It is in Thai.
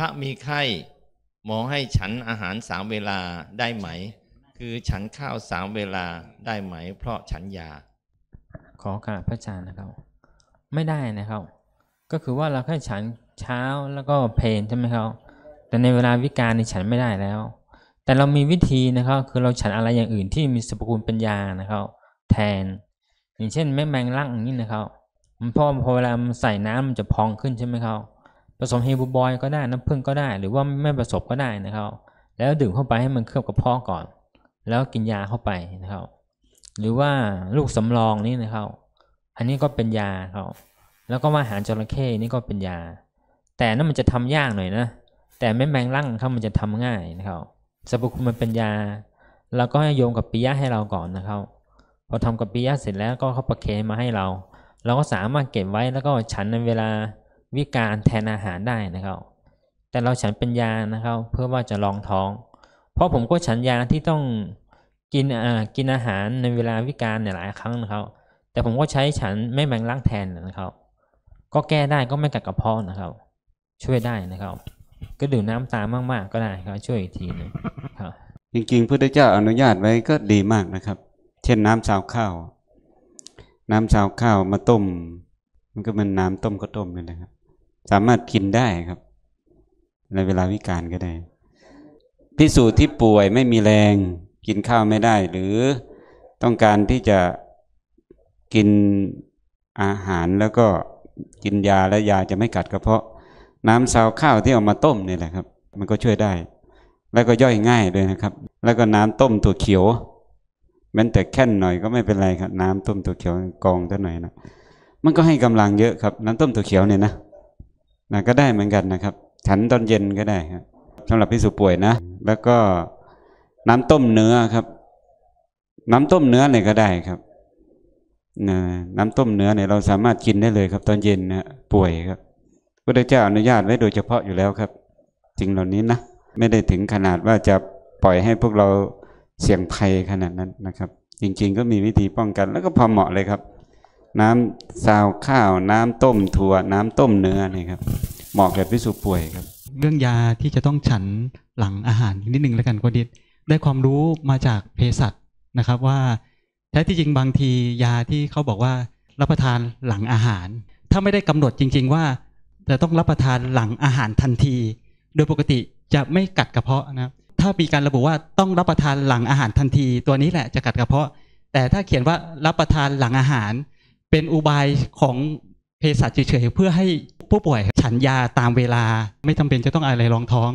พระมีไข้หมอให้ฉันอาหาร3 เวลาได้ไหมคือฉันข้าว3 เวลาได้ไหมเพราะฉันยาขอกราบพระอาจารย์นะครับไม่ได้นะครับก็คือว่าเราแค่ฉันเช้าแล้วก็เพลนใช่ไหมครับแต่ในเวลาวิกาลนี่ฉันไม่ได้แล้วแต่เรามีวิธีนะครับคือเราฉันอะไรอย่างอื่นที่มีสรรพคุณเป็นยานะครับแทนอย่างเช่นแมงลักอย่างนี้นะครับมันพอเวลามันใส่น้ำมันจะพองขึ้นใช่ไหมครับผสมเฮบูบอยก็ได้น้ำผึ้งก็ได้หรือว่าไม่ผสมก็ได้นะครับแล้วดื่มเข้าไปให้มันเคลือบกระเพาะก่อนแล้วกินยาเข้าไปนะครับหรือว่าลูกสำรองนี่นะครับอันนี้ก็เป็นยาครับแล้วก็มาหาจระเข้นี่ก็เป็นยาแต่นั่นมันจะทำยากหน่อยนะแต่แมงลักครับมันจะทำง่ายนะครับสรรพคุณมันเป็นยาเราก็ให้โยงกับปิยะให้เราก่อนนะครับพอทำกับปิยะเสร็จแล้วก็เขาประเคนมาให้เราก็สามารถเก็บไว้แล้วก็ฉันในเวลาวิกาลแทนอาหารได้นะครับแต่เราฉันเป็นยานะครับเพื่อว่าจะรองท้องเพราะผมก็ฉันยาที่ต้องกินอาหารในเวลาวิกาลหลายครั้งนะครับแต่ผมก็ใช้ฉันไม่แมงลักแทนนะครับก็แก้ได้ก็ไม่กัดกระเพาะนะครับช่วยได้นะครับก็ดื่มน้ำตามมากๆก็ได้ครับช่วยอีกทีนึงครับจริงๆพุทธเจ้าอนุญาตไว้ก็ดีมากนะครับเช่นน้ำสาวข้าวมาต้มมันก็เป็นน้ำต้มก็ต้มนี่แหละครับสามารถกินได้ครับในเวลาวิกาลก็ได้ภิกษุที่ป่วยไม่มีแรงกินข้าวไม่ได้หรือต้องการที่จะกินอาหารแล้วก็กินยาและยาจะไม่กัดกระเพาะน้ำซาวข้าวที่เอามาต้มนี่แหละครับมันก็ช่วยได้แล้วก็ย่อยง่ายด้วยนะครับแล้วก็น้ำต้มถั่วเขียวแม้แต่แค่นหน่อยก็ไม่เป็นไรครับน้ำต้มถั่วเขียวกองตัวหน่อยนะมันก็ให้กำลังเยอะครับน้ำต้มถั่วเขียวเนี่ยนะก็ได้เหมือนกันนะครับฉันตอนเย็นก็ได้ครับสำหรับผู้ป่วยนะแล้วก็น้ำต้มเนื้อครับน้ำต้มเนื้อเนี่ยก็ได้ครับน้ำต้มเนื้อเนี่ยเราสามารถกินได้เลยครับตอนเย็นนะป่วยครับพระเจ้าอนุญาตไว้โดยเฉพาะอยู่แล้วครับจริงเหล่านี้นะไม่ได้ถึงขนาดว่าจะปล่อยให้พวกเราเสี่ยงภัยขนาดนั้นนะครับจริงๆก็มีวิธีป้องกันแล้วก็พอเหมาะเลยครับน้ำซาวข้าวน้ำต้มถั่วน้ำต้มเนื้อนี่ครับเหมาะกับผู้ป่วยครับเรื่องยาที่จะต้องฉันหลังอาหารนิดนึงแล้วกันก็ได้ความรู้มาจากเภสัชนะครับว่าแท้ที่จริงบางทียาที่เขาบอกว่ารับประทานหลังอาหารถ้าไม่ได้กำหนดจริงๆว่าจะต้องรับประทานหลังอาหารทันทีโดยปกติจะไม่กัดกระเพาะนะครับถ้ามีการระบุว่าต้องรับประทานหลังอาหารทันทีตัวนี้แหละจะกัดกระเพาะแต่ถ้าเขียนว่ารับประทานหลังอาหารเป็นอุบายของเภสัชเฉยๆเพื่อให้ผู้ป่วยฉันยาตามเวลาไม่จำเป็นจะต้องอะไรรองท้อง